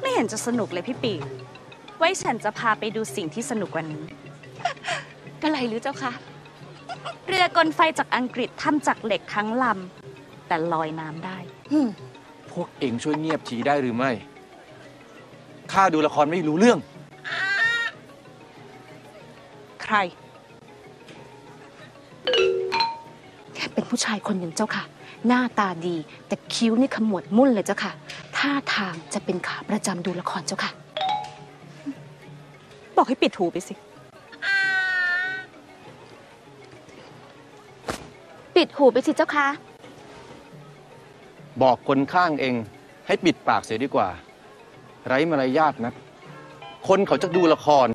ไม่เห็นจะสนุกเลยพี่ปีไว้ฉันจะพาไปดูสิ่งที่สนุกกว่านี้ก็ไรหรือเจ้าคะเรือกลไฟจากอังกฤษทำจากเหล็กทั้งลำแต่ลอยน้ำได้พวกเองช่วยเงียบทีได้หรือไม่ข้าดูละครไม่รู้เรื่องใครเป็นผู้ชายคนหนึ่งเจ้าค่ะหน้าตาดีแต่คิ้วนี่ขมวดมุ่นเลยเจ้าค่ะท่าทางจะเป็นขาประจำดูละครเจ้าค่ะบอกให้ปิดหูไปสิปิดหูไปสิเจ้าค่ะบอกคนข้างเองให้ปิดปากเสียดีกว่าไร้มารยาทนะคนเขาจะดูละคร